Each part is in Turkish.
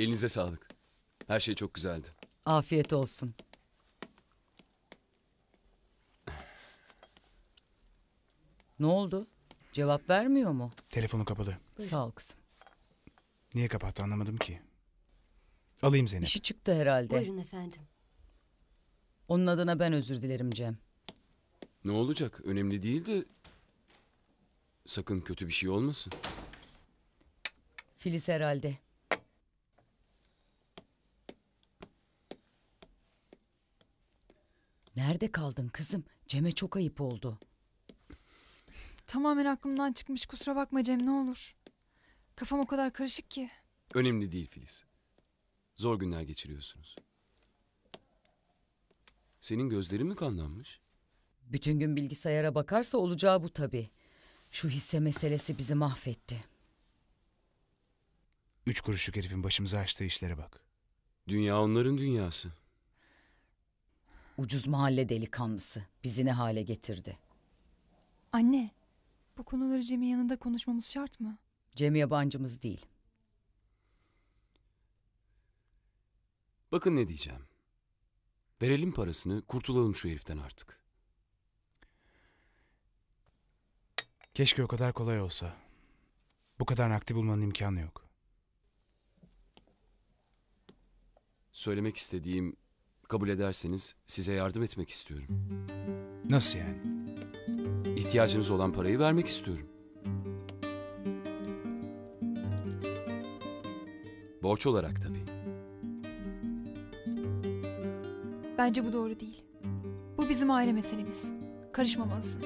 Elinize sağlık. Her şey çok güzeldi. Afiyet olsun. Ne oldu? Cevap vermiyor mu? Telefonu kapalı. Buyurun. Sağ ol kızım. Niye kapattı anlamadım ki. Alayım Zeynep. İşi çıktı herhalde. Buyurun efendim. Onun adına ben özür dilerim Cem. Ne olacak? Önemli değil de... Sakın kötü bir şey olmasın. Filiz herhalde. Nerede kaldın kızım? Cem'e çok ayıp oldu. Tamamen aklımdan çıkmış. Kusura bakma Cem, ne olur. Kafam o kadar karışık ki. Önemli değil Filiz. Zor günler geçiriyorsunuz. Senin gözlerin mi kanlanmış? Bütün gün bilgisayara bakarsa olacağı bu tabii. Şu hisse meselesi bizi mahvetti. 3 kuruşluk herifin başımıza açtığı işlere bak. Dünya onların dünyası. Ucuz mahalle delikanlısı bizi ne hale getirdi. Anne, bu konuları Cem'in yanında konuşmamız şart mı? Cem yabancımız değil. Bakın ne diyeceğim. Verelim parasını, kurtulalım şu heriften artık. Keşke o kadar kolay olsa. Bu kadar nakdi bulmanın imkanı yok. Söylemek istediğim, kabul ederseniz size yardım etmek istiyorum. Nasıl yani? İhtiyacınız olan parayı vermek istiyorum. Borç olarak tabii. Bence bu doğru değil. Bu bizim aile meselemiz. Karışmamalısın.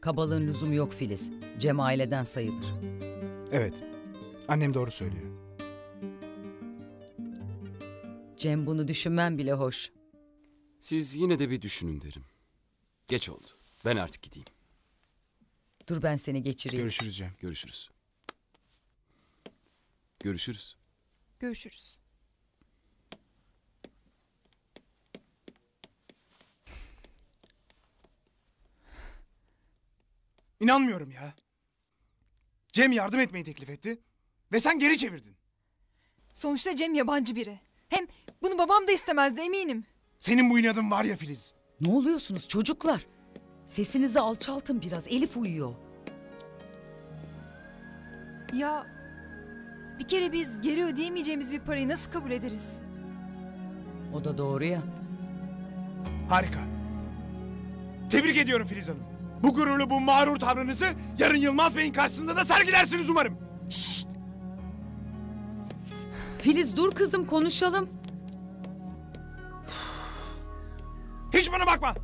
Kabalığın lüzumu yok Filiz. Cem aileden sayılır. Evet. Annem doğru söylüyor. Cem, bunu düşünmen bile hoş. Siz yine de bir düşünün derim. Geç oldu. Ben artık gideyim. Dur, ben seni geçireyim. Görüşürüz Cem. Görüşürüz. Görüşürüz. Görüşürüz. İnanmıyorum ya. Cem yardım etmeyi teklif etti ve sen geri çevirdin. Sonuçta Cem yabancı biri. Hem bunu babam da istemezdi eminim. Senin bu inadın var ya Filiz. Ne oluyorsunuz çocuklar? Sesinizi alçaltın biraz. Elif uyuyor. Ya bir kere biz geri ödeyemeyeceğimiz bir parayı nasıl kabul ederiz? O da doğru ya. Harika. Tebrik ediyorum Filiz Hanım. Bu gururlu, bu mağrur tavrınızı yarın Yılmaz Bey'in karşısında da sergilersiniz umarım. Şşş. Filiz dur kızım, konuşalım. Hiç bana bakma.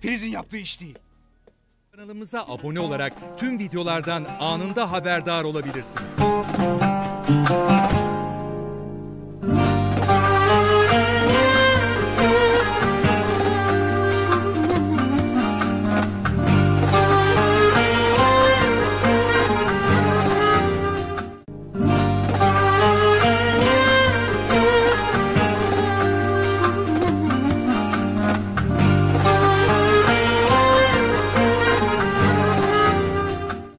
Filiz'in yaptığı iş değil. Kanalımıza abone olarak tüm videolardan anında haberdar olabilirsiniz.